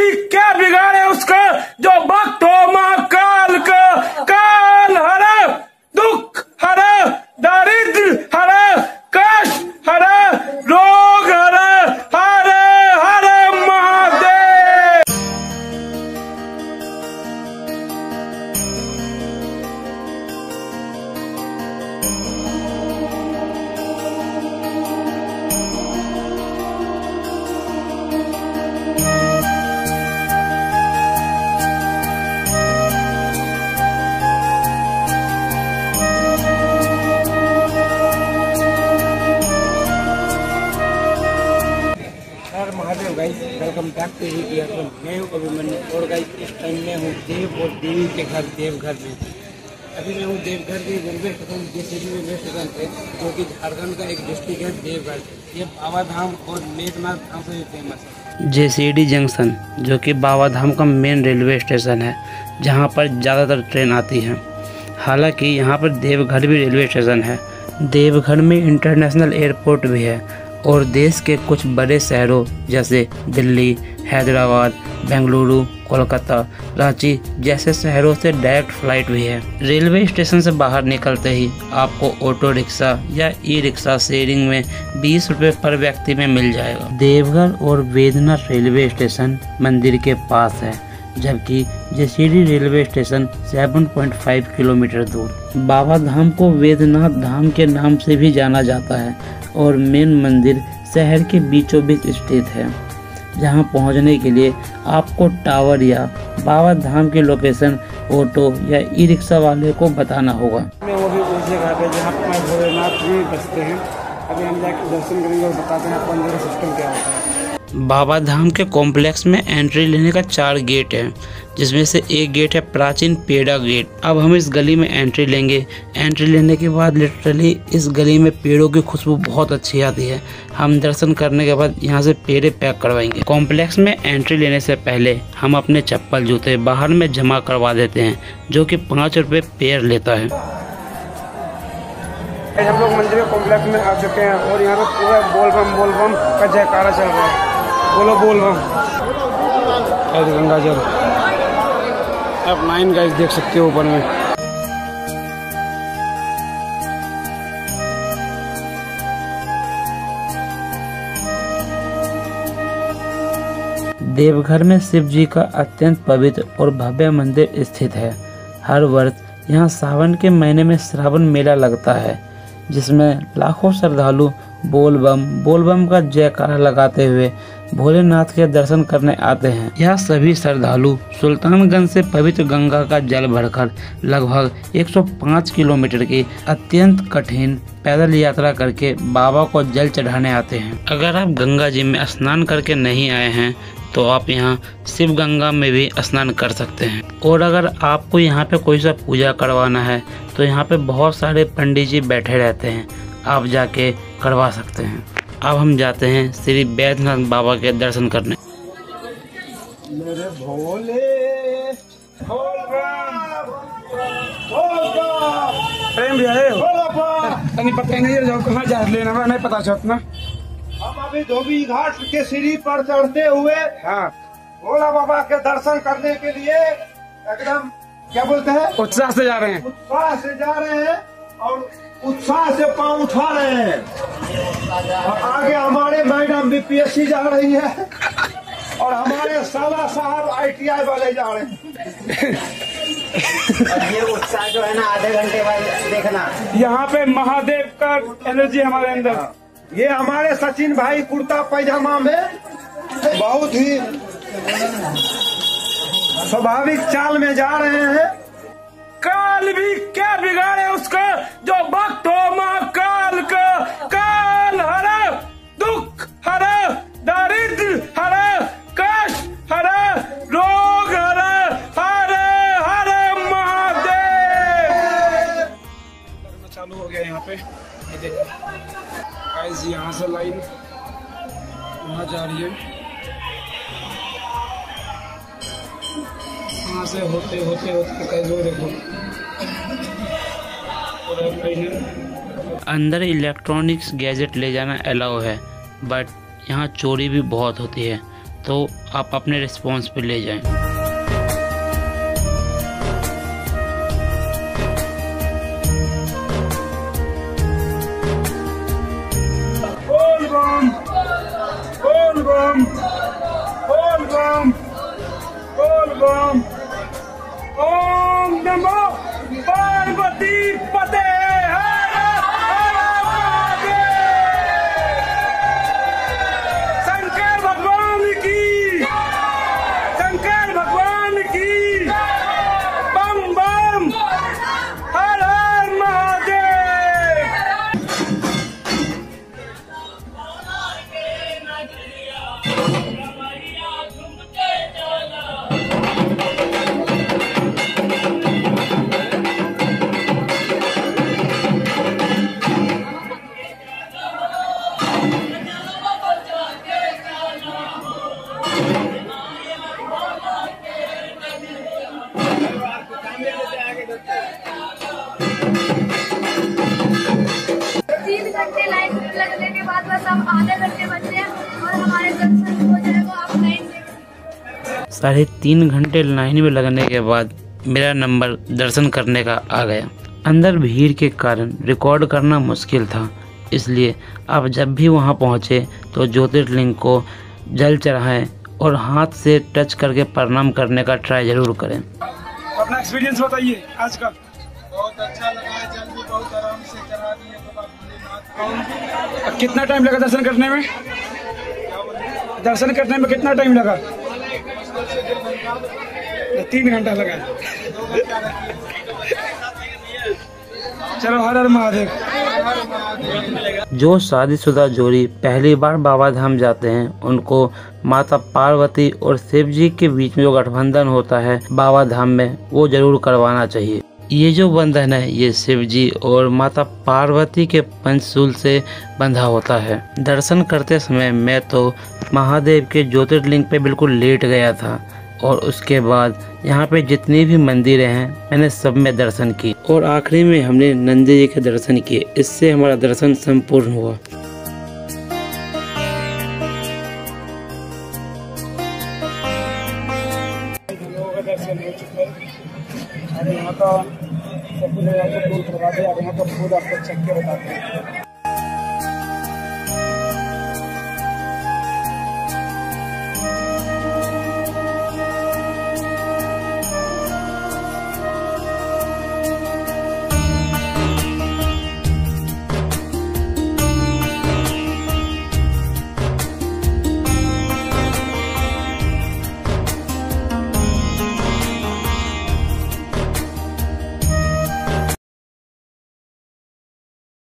कोई क्या बिगाड़े उसका जो भक्त हो। महाकाल का काल हरा, दुख हरा, दारिद्र हरा, कष्ट हरा, रोग हरा, Har Har Mahadev. Welcome back to V. मैं हूँ अभिमन्यु और गाइस इस टाइम में हूँ देव और देवी के घर, देवघर में। अभी मैं हूँ देवघर के गुरुबेर खतौन जसीडीह में है, जो कि झारखंड का एक डिस्ट्रिक्ट है देवघर। ये बाबा धाम और वैद्यनाथ धाम से फेमस है। जसीडीह जंक्शन जो कि बाबा धाम का मेन रेलवे स्टेशन है, जहाँ पर ज़्यादातर ट्रेन आती है। हालाँकि यहाँ पर देवघर भी रेलवे स्टेशन है। देवघर में इंटरनेशनल एयरपोर्ट भी है और देश के कुछ बड़े शहरों जैसे दिल्ली, हैदराबाद, बेंगलुरु, कोलकाता, रांची जैसे शहरों से डायरेक्ट फ्लाइट भी है। रेलवे स्टेशन से बाहर निकलते ही आपको ऑटो रिक्शा या ई रिक्शा शेयरिंग में 20 रुपये पर व्यक्ति में मिल जाएगा। देवघर और वैद्यनाथ रेलवे स्टेशन मंदिर के पास है, जबकि जसीडीह रेलवे स्टेशन 7.5 किलोमीटर दूर। बाबा धाम को वैद्यनाथ धाम के नाम से भी जाना जाता है और मेन मंदिर शहर के बीचों बीच स्थित है। जहां पहुंचने के लिए आपको टावर या बाबा धाम के लोकेशन ऑटो या ई रिक्शा वाले को बताना होगा। वो भी उस जगह पे जहाँ पर भोलेनाथ जी बसते हैं। अभी हम जाकर दर्शन करेंगे और बताते हैं आपको अंदर सिस्टम क्या होता है। बाबा धाम के कॉम्प्लेक्स में एंट्री लेने का 4 गेट है, जिसमें से एक गेट है प्राचीन पेड़ा गेट। अब हम इस गली में एंट्री लेंगे। एंट्री लेने के बाद लिटरली इस गली में पेड़ों की खुशबू बहुत अच्छी आती है। हम दर्शन करने के बाद यहाँ से पेड़े पैक करवाएंगे। कॉम्प्लेक्स में एंट्री लेने से पहले हम अपने चप्पल जूते बाहर में जमा करवा देते हैं, जो कि 5 रुपये पेड़ लेता है। हम लोग मंदिर कॉम्प्लेक्स में आ चुके हैं और यहाँ पर पूरा बोल बम का जयकारा चल रहा है। बोलो बोल बम गंगा जल। आप 9 गाइस देख सकते हो ऊपर में। देवघर में शिव जी का अत्यंत पवित्र और भव्य मंदिर स्थित है। हर वर्ष यहाँ सावन के महीने में श्रावण मेला लगता है, जिसमें लाखों श्रद्धालु बोल बम का जयकारा लगाते हुए भोलेनाथ के दर्शन करने आते हैं। यह सभी श्रद्धालु सुल्तानगंज से पवित्र गंगा का जल भरकर लगभग 105 किलोमीटर की अत्यंत कठिन पैदल यात्रा करके बाबा को जल चढ़ाने आते हैं। अगर आप गंगा जी में स्नान करके नहीं आए हैं तो आप यहाँ शिव गंगा में भी स्नान कर सकते हैं। और अगर आपको यहाँ पे कोई सा पूजा करवाना है तो यहाँ पे बहुत सारे पंडित जी बैठे रहते हैं, आप जाके करवा सकते हैं। अब हम जाते हैं श्री वैद्यनाथ बाबा के दर्शन करने। मेरे भोले प्रेम नहीं पता कहाँ जा लेना है, नहीं पता चलता। हम अभी धोबी घाट के सीढ़ी पर चढ़ते हुए भोला बाबा के दर्शन करने के लिए एकदम क्या बोलते हैं उत्साह से जा रहे हैं और उत्साह से पांव उठा रहे हैं। और आगे हमारे मैडम बीपीएससी जा रही है और हमारे साला साहब ITI वाले जा रहे हैं। ये उत्साह जो है ना आधे घंटे बाद देखना, यहाँ पे महादेव का एनर्जी हमारे अंदर। ये हमारे सचिन भाई कुर्ता पैजामा में बहुत ही स्वाभाविक चाल में जा रहे हैं। काल भी क्या बिगाड़े उसका जो भक्त हो। महाकाल का काल हरा, दुख हरा, दारिद्र हरा, कष्ट हरा, रोग हरा, हर हर महादेव। चालू हो गया यहाँ पे गाइस, यहाँ से लाइन वहाँ जा रही है। यहाँ से होते कैसे देखो पूरा। अंदर इलेक्ट्रॉनिक्स गैजेट ले जाना अलाउ है, बट यहाँ चोरी भी बहुत होती है, तो आप अपने रिस्पॉन्स पे ले जाएं। ओम नमो पार्वती पते। साढ़े 3 घंटे लाइन में लगने के बाद मेरा नंबर दर्शन करने का आ गया। अंदर भीड़ के कारण रिकॉर्ड करना मुश्किल था, इसलिए आप जब भी वहां पहुंचे तो ज्योतिर्लिंग को जल चढ़ाएं और हाथ से टच करके प्रणाम करने का ट्राई जरूर करें। अपना एक्सपीरियंस बताइए आज का। बहुत अच्छा लगा, जल भी बहुत आराम से चढ़ा दिए। कितना टाइम लगा दर्शन करने में? दर्शन करने में कितना टाइम लगा? 3 घंटा लगा। चलो हर हर महादेव। जो शादीशुदा जोड़ी पहली बार बाबा धाम जाते हैं उनको माता पार्वती और शिव जी के बीच में जो गठबंधन होता है बाबा धाम में, वो जरूर करवाना चाहिए। ये जो बंधन है ये शिव जी और माता पार्वती के पंचसूल से बंधा होता है। दर्शन करते समय मैं तो महादेव के ज्योतिर्लिंग पे बिल्कुल लेट गया था और उसके बाद यहाँ पे जितनी भी मंदिरें हैं मैंने सब में दर्शन किए और आखिरी में हमने नंदी जी के दर्शन किए। इससे हमारा दर्शन संपूर्ण हुआ। यहाँ का सब कुछ आपको चेक के बताते हैं।